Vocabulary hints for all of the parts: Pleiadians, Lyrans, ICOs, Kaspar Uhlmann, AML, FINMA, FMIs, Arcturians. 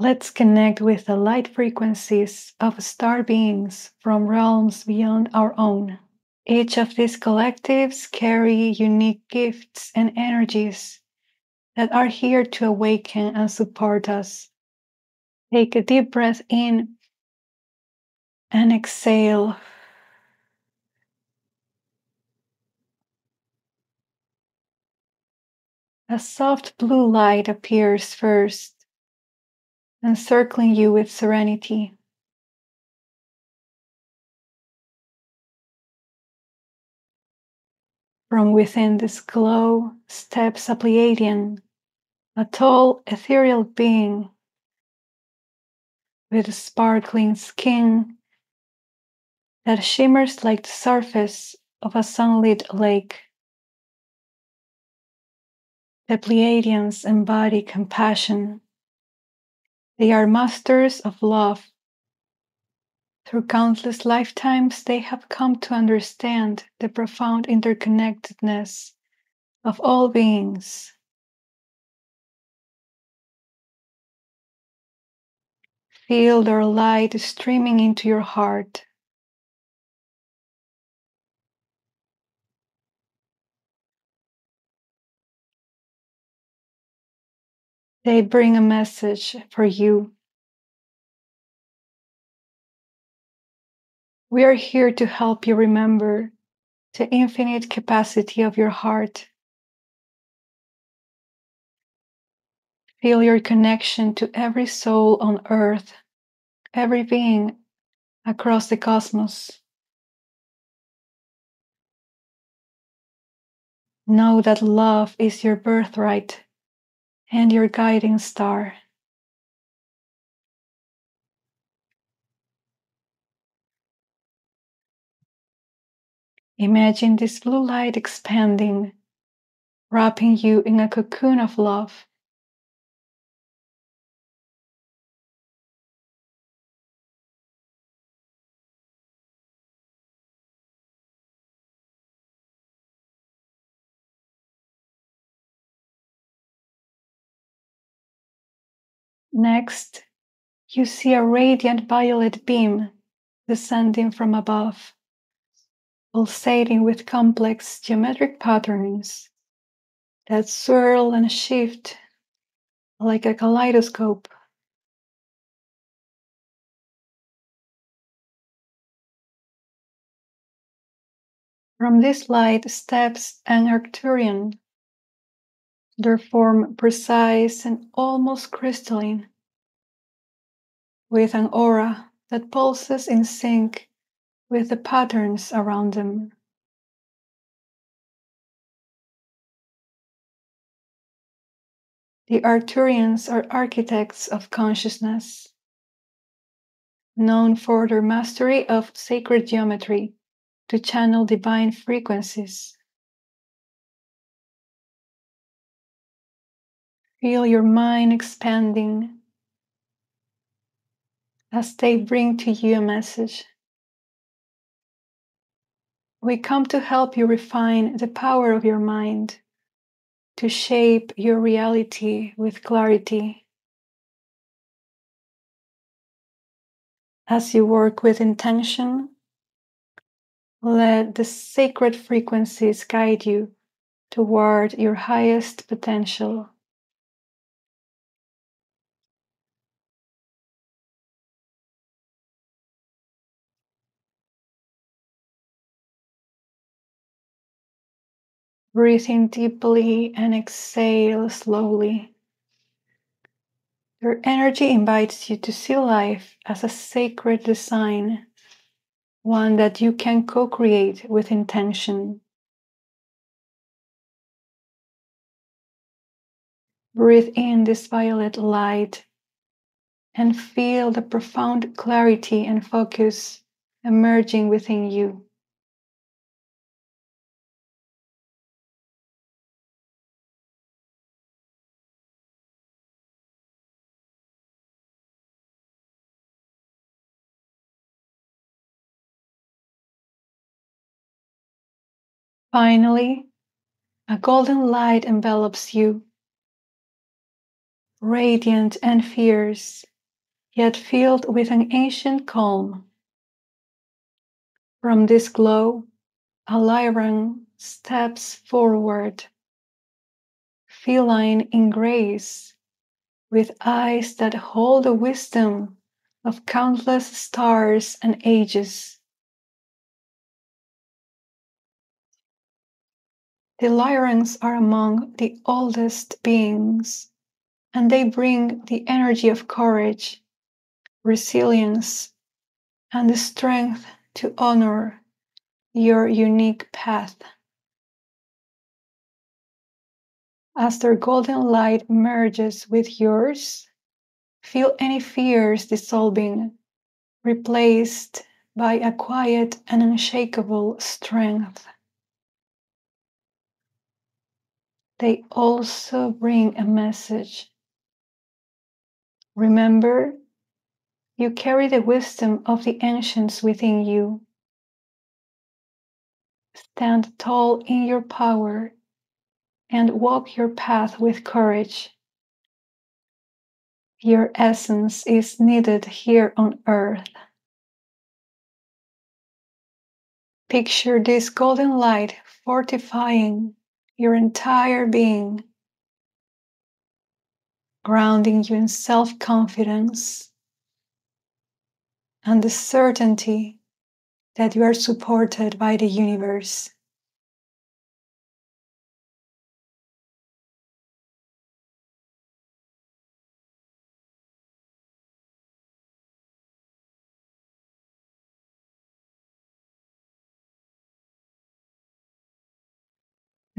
Let's connect with the light frequencies of star beings from realms beyond our own. Each of these collectives carry unique gifts and energies that are here to awaken and support us. Take a deep breath in and exhale. A soft blue light appears first, encircling you with serenity. From within this glow steps a Pleiadian, a tall, ethereal being with sparkling skin that shimmers like the surface of a sunlit lake. The Pleiadians embody compassion. They are masters of love. Through countless lifetimes, they have come to understand the profound interconnectedness of all beings. Feel their light streaming into your heart. They bring a message for you. We are here to help you remember the infinite capacity of your heart. Feel your connection to every soul on earth, every being across the cosmos. Know that love is your birthright and your guiding star. Imagine this blue light expanding, wrapping you in a cocoon of love. Next, you see a radiant violet beam descending from above, pulsating with complex geometric patterns that swirl and shift like a kaleidoscope. From this light steps an Arcturian, their form precise and almost crystalline, with an aura that pulses in sync with the patterns around them. The Arcturians are architects of consciousness, known for their mastery of sacred geometry to channel divine frequencies. Feel your mind expanding as they bring to you a message. We come to help you refine the power of your mind, to shape your reality with clarity. As you work with intention, let the sacred frequencies guide you toward your highest potential. Breathe in deeply and exhale slowly. Your energy invites you to see life as a sacred design, one that you can co-create with intention. Breathe in this violet light and feel the profound clarity and focus emerging within you. Finally, a golden light envelops you, radiant and fierce, yet filled with an ancient calm. From this glow, a Lyran steps forward, feline in grace, with eyes that hold the wisdom of countless stars and ages. The Lyrans are among the oldest beings, and they bring the energy of courage, resilience, and the strength to honor your unique path. As their golden light merges with yours, feel any fears dissolving, replaced by a quiet and unshakable strength. They also bring a message. Remember, you carry the wisdom of the ancients within you. Stand tall in your power and walk your path with courage. Your essence is needed here on earth. Picture this golden light fortifying your entire being, grounding you in self-confidence and the certainty that you are supported by the universe.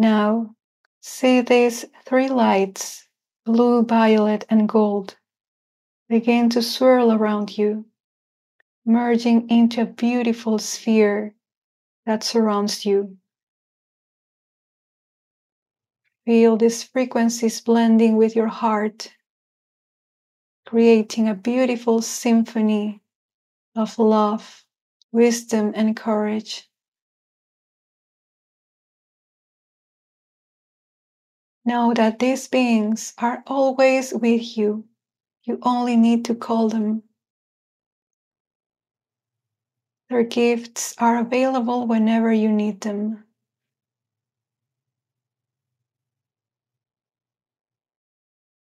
Now, see these three lights, blue, violet, and gold, begin to swirl around you, merging into a beautiful sphere that surrounds you. Feel these frequencies blending with your heart, creating a beautiful symphony of love, wisdom, and courage. Know that these beings are always with you. You only need to call them. Their gifts are available whenever you need them.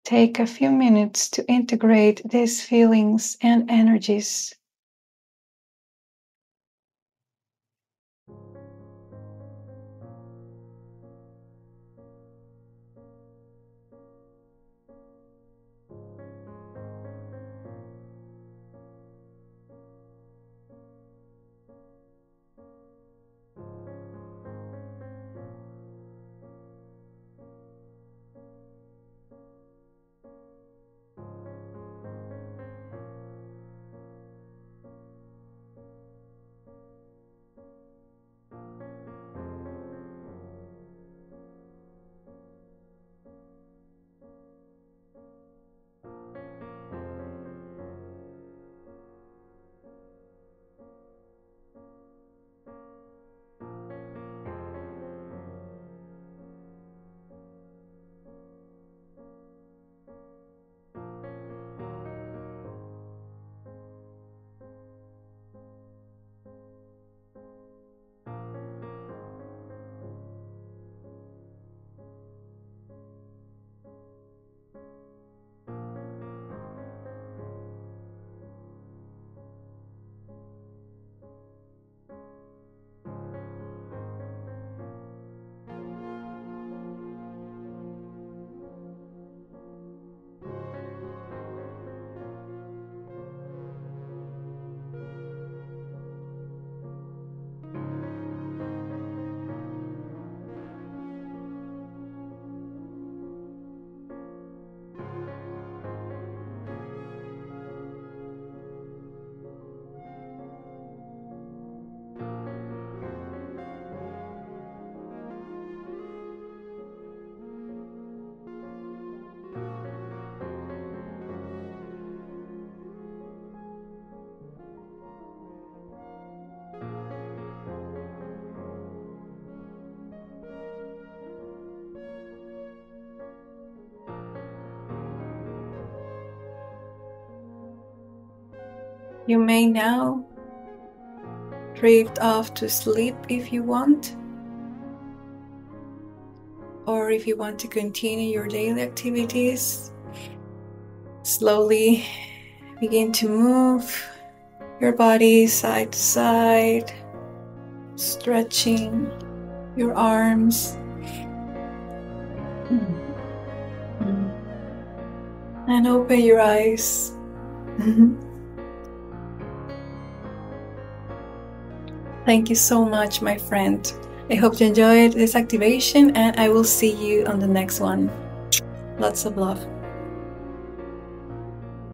Take a few minutes to integrate these feelings and energies. You may now drift off to sleep if you want, or if you want to continue your daily activities, slowly begin to move your body side to side, stretching your arms and open your eyes. Thank you so much, my friend. I hope you enjoyed this activation, and I will see you on the next one. Lots of love.